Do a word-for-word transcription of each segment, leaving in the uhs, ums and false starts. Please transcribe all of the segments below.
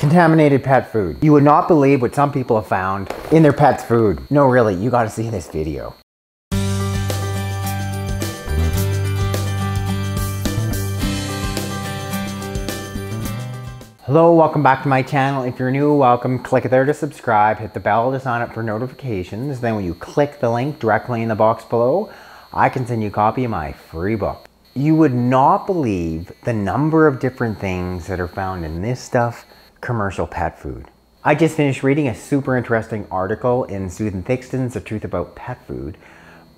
Contaminated pet food. You would not believe what some people have found in their pet's food. No, really, you gotta see this video. Hello, welcome back to my channel. If you're new, welcome. Click there to subscribe, hit the bell to sign up for notifications. Then when you click the link directly in the box below, I can send you a copy of my free book. You would not believe the number of different things that are found in this stuff, commercial pet food. I just finished reading a super interesting article in Susan Thixton's The Truth About Pet Food,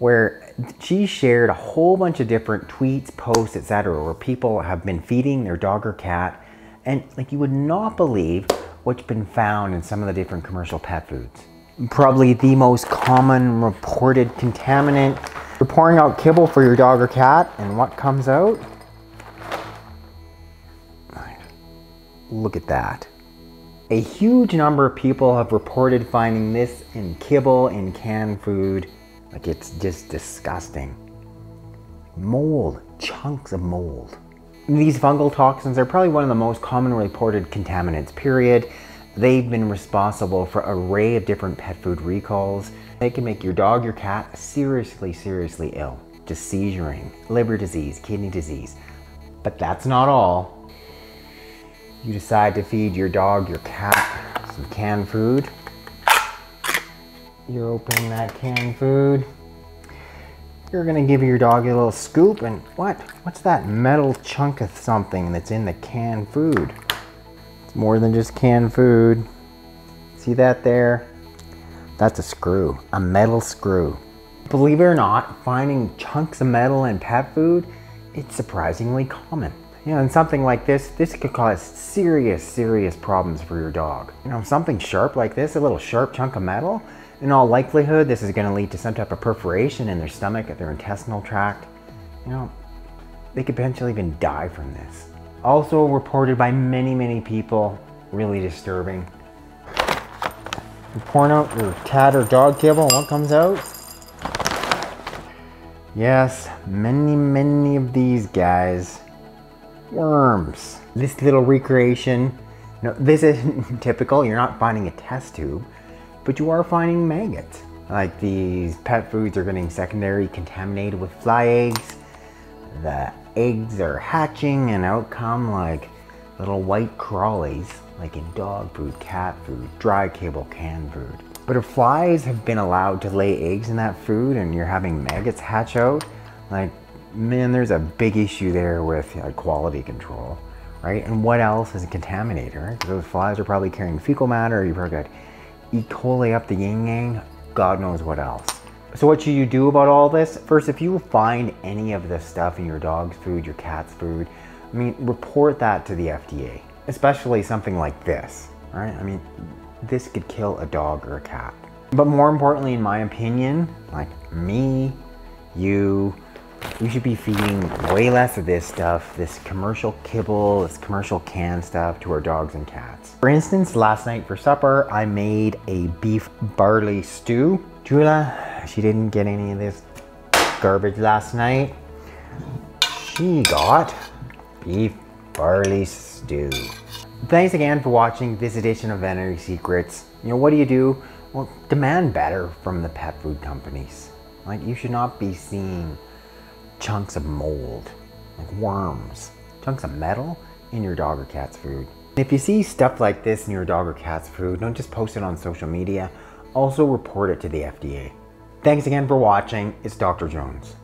where she shared a whole bunch of different tweets, posts, et cetera, where people have been feeding their dog or cat. And like, you would not believe what's been found in some of the different commercial pet foods. Probably the most common reported contaminant. You're pouring out kibble for your dog or cat, and what comes out? Look at that. A huge number of people have reported finding this in kibble, in canned food. Like, it's just disgusting. Mold, chunks of mold. These fungal toxins are probably one of the most common reported contaminants, period. They've been responsible for an array of different pet food recalls. They can make your dog, your cat seriously, seriously ill. Just seizuring, liver disease, kidney disease. But that's not all. You decide to feed your dog, your cat some canned food. You're opening that canned food. You're gonna give your dog a little scoop, and what? What's that metal chunk of something that's in the canned food? It's more than just canned food. See that there? That's a screw, a metal screw. Believe it or not, finding chunks of metal in pet food, it's surprisingly common. You know, and something like this, this could cause serious, serious problems for your dog. You know, something sharp like this, a little sharp chunk of metal, in all likelihood, this is going to lead to some type of perforation in their stomach, at their intestinal tract. You know, they could potentially even die from this. Also reported by many, many people, really disturbing. You're pouring out your cat or dog kibble, and what comes out? Yes, many, many of these guys. Worms. This little recreation, no, this isn't typical. You're not finding a test tube, but you are finding maggots. Like, these pet foods are getting secondary contaminated with fly eggs. The eggs are hatching and out come like little white crawlies, like in dog food, cat food, dry kibble, canned food. But if flies have been allowed to lay eggs in that food and you're having maggots hatch out, like, man, there's a big issue there with uh, quality control, right? And what else is a contaminator, right? Those flies are probably carrying fecal matter. You probably got E. coli up the yin yang, God knows what else. So what should you do about all this? First, if you find any of this stuff in your dog's food, your cat's food, I mean, report that to the F D A, especially something like this, right? I mean, this could kill a dog or a cat. But more importantly, in my opinion, like me, you, you should be feeding way less of this stuff, this commercial kibble, this commercial canned stuff to our dogs and cats. For instance, last night for supper, I made a beef barley stew. Jula, she didn't get any of this garbage last night. She got beef barley stew. Thanks again for watching this edition of Veterinary Secrets. You know, what do you do? Well, demand better from the pet food companies. Like, you should not be seeing chunks of mold, like worms, chunks of metal in your dog or cat's food. And if you see stuff like this in your dog or cat's food, don't just post it on social media, also report it to the F D A. Thanks again for watching. It's Doctor Jones.